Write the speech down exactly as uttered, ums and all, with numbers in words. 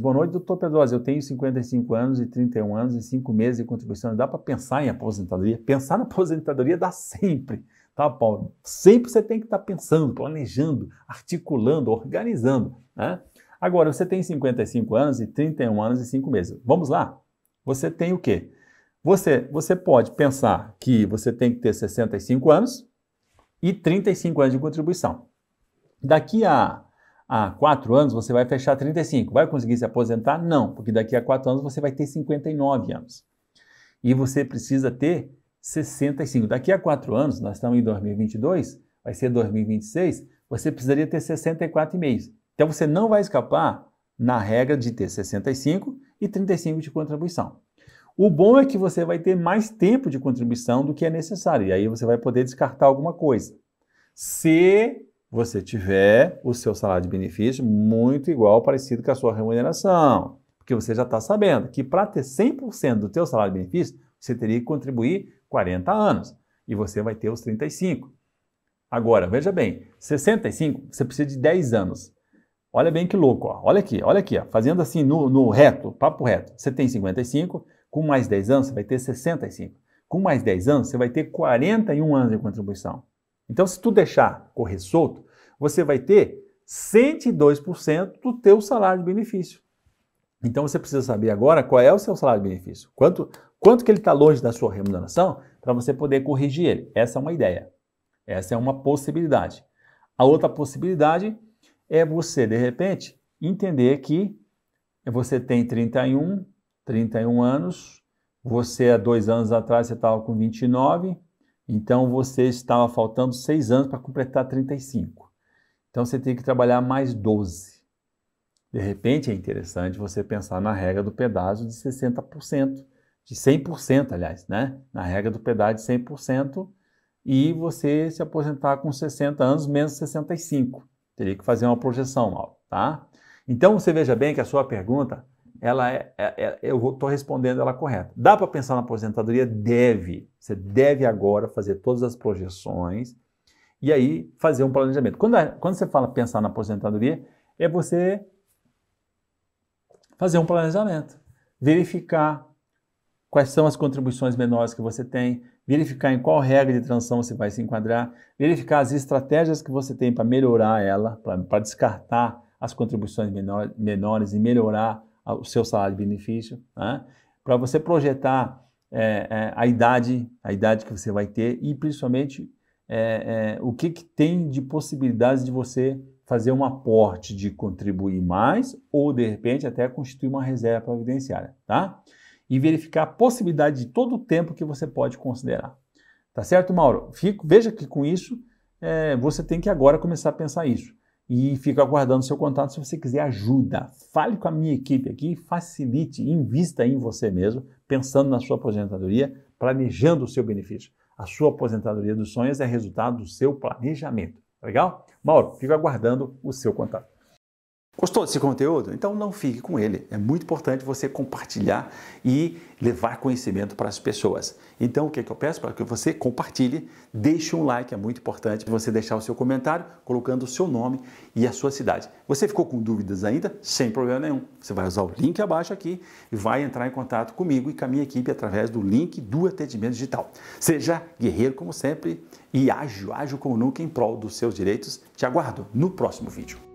Boa noite, doutor Pedrosa. Eu tenho cinquenta e cinco anos e trinta e um anos e cinco meses de contribuição. Dá para pensar em aposentadoria? Pensar na aposentadoria dá sempre, tá, Paulo? Sempre você tem que estar pensando, planejando, articulando, organizando, né? Agora, você tem cinquenta e cinco anos e trinta e um anos e cinco meses. Vamos lá? Você tem o quê? Você, você pode pensar que você tem que ter sessenta e cinco anos e trinta e cinco anos de contribuição. Daqui a... Há quatro anos você vai fechar trinta e cinco. Vai conseguir se aposentar? Não, porque daqui a quatro anos você vai ter cinquenta e nove anos. E você precisa ter sessenta e cinco. Daqui a quatro anos, nós estamos em dois mil e vinte e dois, vai ser dois mil e vinte e seis, você precisaria ter sessenta e quatro vírgula cinco. Então você não vai escapar na regra de ter sessenta e cinco e trinta e cinco de contribuição. O bom é que você vai ter mais tempo de contribuição do que é necessário. E aí você vai poder descartar alguma coisa. Se... você tiver o seu salário de benefício muito igual, parecido com a sua remuneração. Porque você já está sabendo que para ter cem por cento do teu salário de benefício, você teria que contribuir quarenta anos. E você vai ter os trinta e cinco. Agora, veja bem, sessenta e cinco, você precisa de dez anos. Olha bem que louco, ó. Olha aqui, olha aqui, ó. Fazendo assim no, no reto, papo reto. Você tem cinquenta e cinco, com mais dez anos você vai ter sessenta e cinco. Com mais dez anos você vai ter quarenta e um anos de contribuição. Então, se tu deixar correr solto, você vai ter cento e dois por cento do teu salário de benefício. Então, você precisa saber agora qual é o seu salário de benefício. Quanto, quanto que ele está longe da sua remuneração para você poder corrigir ele. Essa é uma ideia. Essa é uma possibilidade. A outra possibilidade é você, de repente, entender que você tem trinta e um, trinta e um anos, você há dois anos atrás você estava com vinte e nove, então, você estava faltando seis anos para completar trinta e cinco. Então, você tem que trabalhar mais doze. De repente, é interessante você pensar na regra do pedágio de sessenta por cento, de cem por cento, aliás, né? Na regra do pedágio de cem por cento e você se aposentar com sessenta anos menos sessenta e cinco. Teria que fazer uma projeção, Mauro, tá? Então, você veja bem que a sua pergunta, ela é, é, eu estou respondendo ela correta. Dá para pensar na aposentadoria? Deve. Você deve agora fazer todas as projeções e aí fazer um planejamento. Quando, a, quando você fala pensar na aposentadoria, é você fazer um planejamento. Verificar quais são as contribuições menores que você tem, verificar em qual regra de transição você vai se enquadrar, verificar as estratégias que você tem para melhorar ela, para descartar as contribuições menor, menores e melhorar o seu salário de benefício, né? Para você projetar é, é, a idade, a idade que você vai ter e principalmente é, é, o que, que tem de possibilidades de você fazer um aporte de contribuir mais ou de repente até constituir uma reserva previdenciária, tá? E verificar a possibilidade de todo o tempo que você pode considerar. Tá certo, Mauro? Fico, veja que com isso é, você tem que agora começar a pensar isso. E fico aguardando seu contato se você quiser ajuda. Fale com a minha equipe aqui, facilite, invista em você mesmo, pensando na sua aposentadoria, planejando o seu benefício. A sua aposentadoria dos sonhos é resultado do seu planejamento. Legal? Mauro, fico aguardando o seu contato. Gostou desse conteúdo? Então não fique com ele. É muito importante você compartilhar e levar conhecimento para as pessoas. Então o que é que eu peço? Para que você compartilhe, deixe um like, é muito importante você deixar o seu comentário colocando o seu nome e a sua cidade. Você ficou com dúvidas ainda? Sem problema nenhum. Você vai usar o link abaixo aqui e vai entrar em contato comigo e com a minha equipe através do link do atendimento digital. Seja guerreiro como sempre e ágil, ágil como nunca em prol dos seus direitos. Te aguardo no próximo vídeo.